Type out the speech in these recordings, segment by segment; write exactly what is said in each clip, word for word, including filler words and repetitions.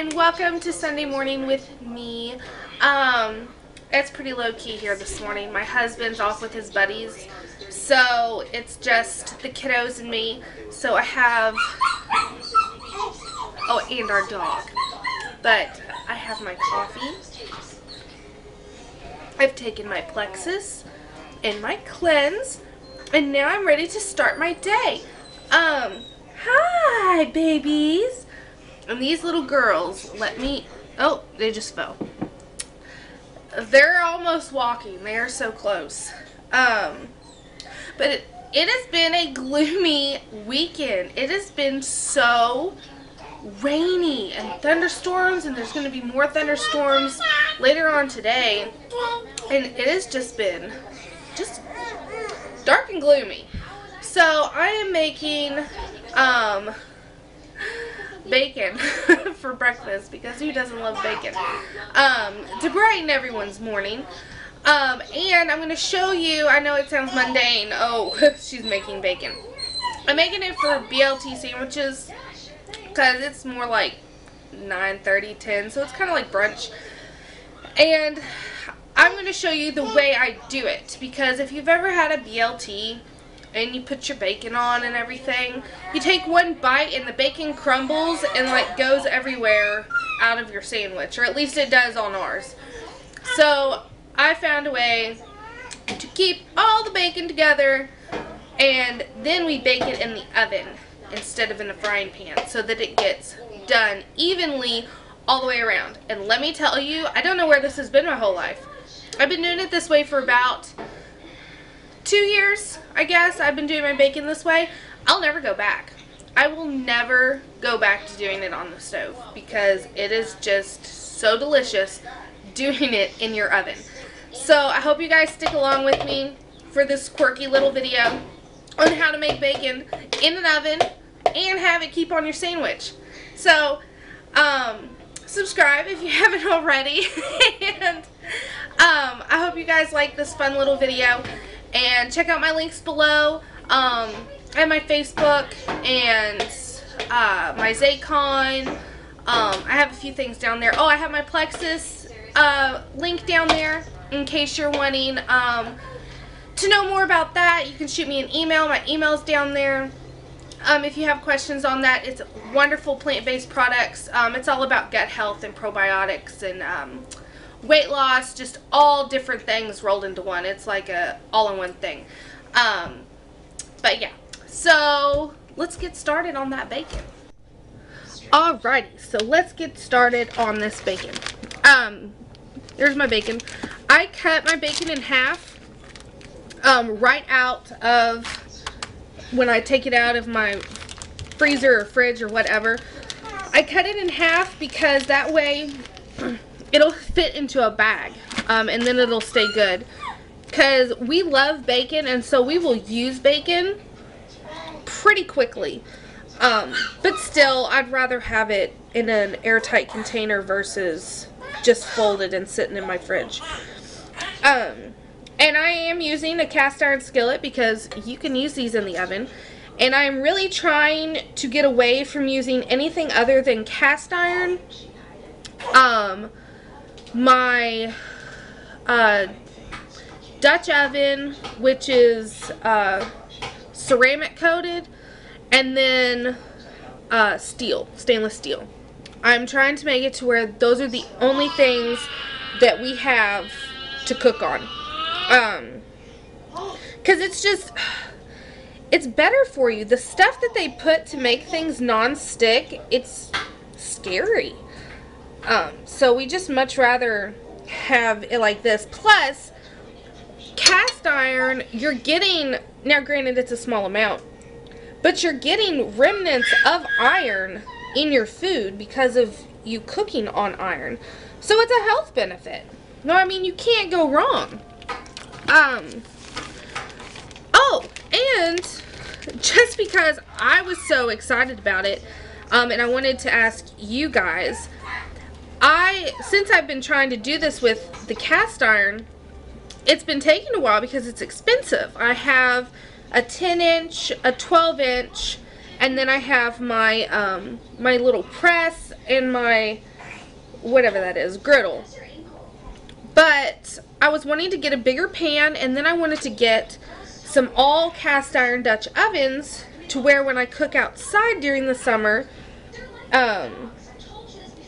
and welcome to Sunday morning with me. Um, it's pretty low-key here this morning. My husband's off with his buddies, so it's just the kiddos and me. So I have, oh, and our dog, but I have my coffee. I've taken my Plexus and my cleanse, and now I'm ready to start my day. Um, hi, babies. And these little girls, let me, oh, they just fell. They're almost walking. They are so close. Um, but it, it has been a gloomy weekend. It has been so rainy and thunderstorms, and there's going to be more thunderstorms later on today. And it has just been just dark and gloomy. So I am making, um... bacon for breakfast, because who doesn't love bacon, um, to brighten everyone's morning. Um, and I'm going to show you, I know it sounds mundane, oh, she's making bacon. I'm making it for B L T sandwiches, because it's more like nine thirty, ten, so it's kind of like brunch. And I'm going to show you the way I do it, because if you've ever had a B L T, and you put your bacon on and everything, you take one bite and the bacon crumbles and like goes everywhere out of your sandwich, or at least it does on ours. So I found a way to keep all the bacon together, and then we bake it in the oven instead of in a frying pan, so that it gets done evenly all the way around. And let me tell you, I don't know where this has been my whole life. I've been doing it this way for about two years, I guess. I've been doing my bacon this way. I'll never go back. I will never go back to doing it on the stove, because it is just so delicious doing it in your oven. So I hope you guys stick along with me for this quirky little video on how to make bacon in an oven and have it keep on your sandwich. So um, subscribe if you haven't already. And um, I hope you guys like this fun little video. And check out my links below, um, and my Facebook, and uh, my Zaycon. Um, I have a few things down there. Oh, I have my Plexus uh, link down there in case you're wanting um, to know more about that. You can shoot me an email. My email's down there. Um, if you have questions on that, it's wonderful plant-based products. Um, it's all about gut health and probiotics and um, weight loss, just all different things rolled into one. It's like a all-in-one thing. Um, but yeah, so let's get started on that bacon. Alrighty, so let's get started on this bacon. Um, there's my bacon. I cut my bacon in half um, right out of when I take it out of my freezer or fridge or whatever. I cut it in half because that way it'll fit into a bag, um, and then it'll stay good, because we love bacon, and so we will use bacon pretty quickly, um, but still I'd rather have it in an airtight container versus just folded and sitting in my fridge. Um, and I am using a cast iron skillet, because you can use these in the oven, and I'm really trying to get away from using anything other than cast iron. um, My uh, Dutch oven, which is uh, ceramic coated, and then uh, steel, stainless steel. I'm trying to make it to where those are the only things that we have to cook on. Um, 'cause it's just, it's better for you. The stuff that they put to make things non-stick, it's scary. Um, so we just much rather have it like this. Plus, cast iron, you're getting, now granted it's a small amount, but you're getting remnants of iron in your food because of you cooking on iron. So it's a health benefit. No, I mean, you can't go wrong. Um, oh, and just because I was so excited about it, um, and I wanted to ask you guys, I, since I've been trying to do this with the cast iron, it's been taking a while because it's expensive. I have a ten inch, a twelve inch, and then I have my, um, my little press and my whatever that is, griddle. But I was wanting to get a bigger pan, and then I wanted to get some all cast iron Dutch ovens to where when I cook outside during the summer, um,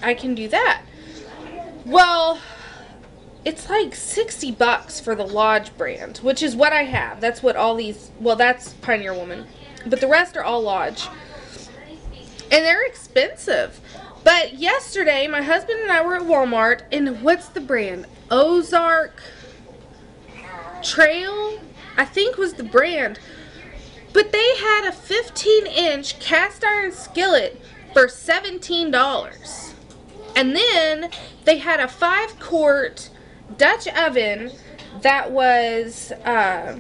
I can do that. Well, it's like sixty bucks for the Lodge brand, which is what I have. That's what all these, well, that's Pioneer Woman, but the rest are all Lodge. And they're expensive. But yesterday, my husband and I were at Walmart, and what's the brand? Ozark Trail, I think was the brand. But they had a fifteen inch cast iron skillet for seventeen dollars. And then they had a five quart Dutch oven that was, uh,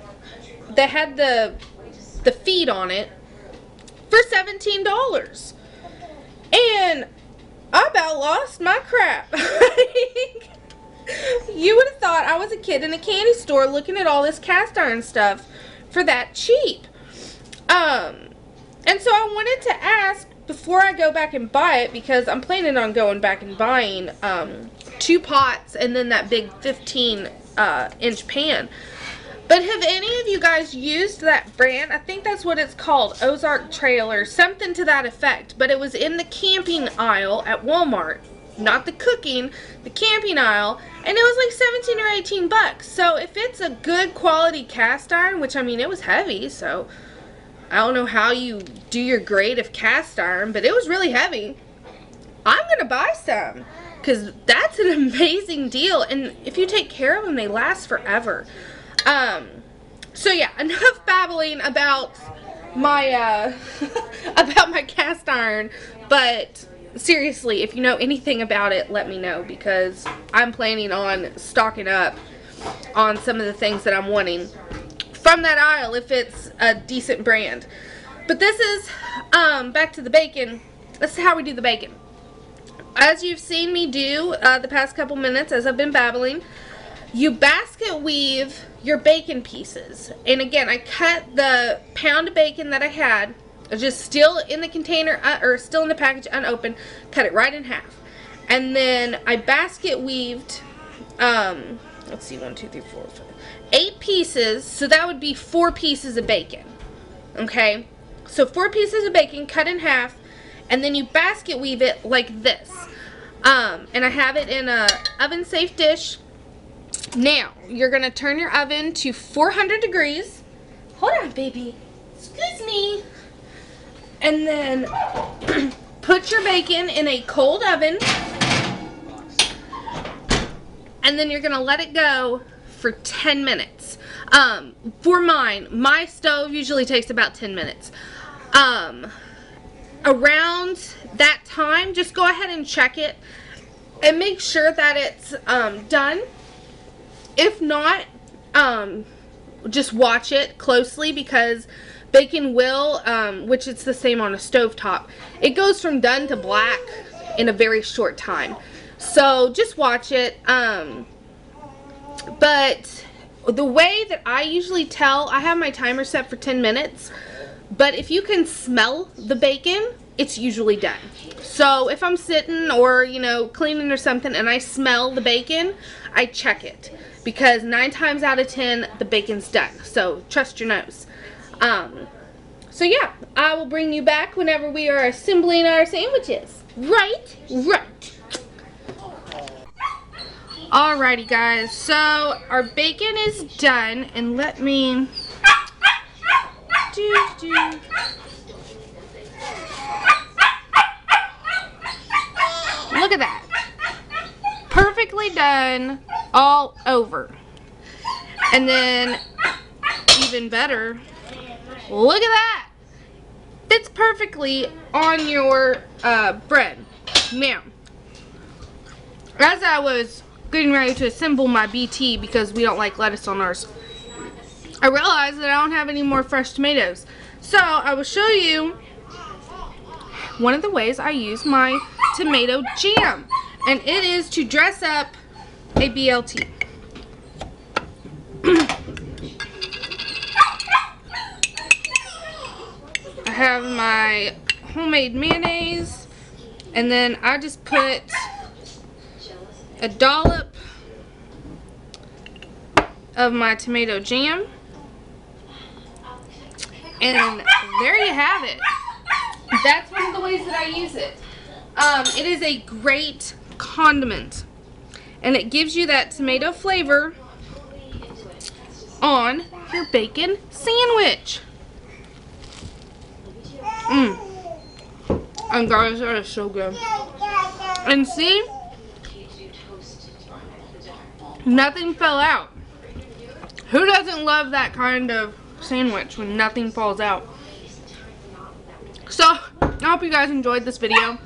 that had the, the feed on it for seventeen dollars. And I about lost my crap. You would have thought I was a kid in a candy store looking at all this cast iron stuff for that cheap. Um, and so I wanted to ask before I go back and buy it, because I'm planning on going back and buying um, two pots and then that big fifteen inch pan. But have any of you guys used that brand? I think that's what it's called, Ozark Trail or something to that effect. But it was in the camping aisle at Walmart, not the cooking, the camping aisle, and it was like seventeen or eighteen bucks. So if it's a good quality cast iron, which I mean it was heavy, so I don't know how you do your grade of cast iron, but it was really heavy. I'm gonna buy some because that's an amazing deal, and if you take care of them, they last forever. Um, so yeah, enough babbling about my, uh, about my cast iron, but seriously, if you know anything about it, let me know, because I'm planning on stocking up on some of the things that I'm wanting from that aisle if it's a decent brand. But this is, um, back to the bacon. This is how we do the bacon. As you've seen me do, uh, the past couple minutes as I've been babbling, you basket weave your bacon pieces. And again, I cut the pound of bacon that I had, just still in the container, uh, or still in the package unopened, cut it right in half. And then I basket weaved, um, let's see, one, two, three, four, five, eight pieces, so that would be four pieces of bacon, okay? So four pieces of bacon cut in half, and then you basket weave it like this. Um, and I have it in a oven safe dish. Now, you're going to turn your oven to four hundred degrees. Hold on, baby. Excuse me. And then put your bacon in a cold oven. And then you're going to let it go for ten minutes. Um, for mine, my stove usually takes about ten minutes. Um, around that time, just go ahead and check it and make sure that it's um, done. If not, um, just watch it closely, because bacon will, um, which it's the same on a stovetop, it goes from done to black in a very short time. So just watch it. Um, but the way that I usually tell, I have my timer set for ten minutes, but if you can smell the bacon, it's usually done. So if I'm sitting or, you know, cleaning or something and I smell the bacon, I check it, because nine times out of ten the bacon's done. So trust your nose. Um, so yeah, I will bring you back whenever we are assembling our sandwiches. Right? Right. Alrighty guys, so our bacon is done, and let me do do. Look at that. Perfectly done all over. And then, even better, look at that. Fits perfectly on your uh, bread. Now, as I was getting ready to assemble my B T, because we don't like lettuce on ours, I realized that I don't have any more fresh tomatoes. So, I will show you one of the ways I use my tomato jam, and it is to dress up a B L T. I have my homemade mayonnaise, and then I just put a dollop of my tomato jam, and there you have it. That's one of the ways that I use it. Um, it is a great condiment, and it gives you that tomato flavor on your bacon sandwich. Mmm. And guys, that is so good. And see, nothing fell out. Who doesn't love that kind of sandwich when nothing falls out? So, I hope you guys enjoyed this video,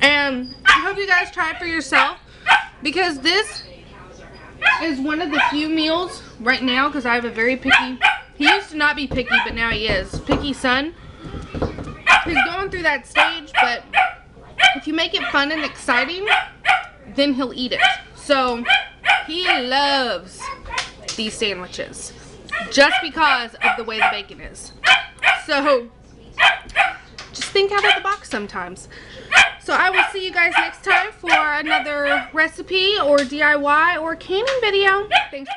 and I hope you guys try it for yourself, because this is one of the few meals right now, because I have a very picky, he used to not be picky, but now he is, picky son. He's going through that stage, but if you make it fun and exciting, then he'll eat it. So, he loves these sandwiches, just because of the way the bacon is. So, just think out of the box sometimes. So I will see you guys next time for another recipe or D I Y or canning video. Thanks for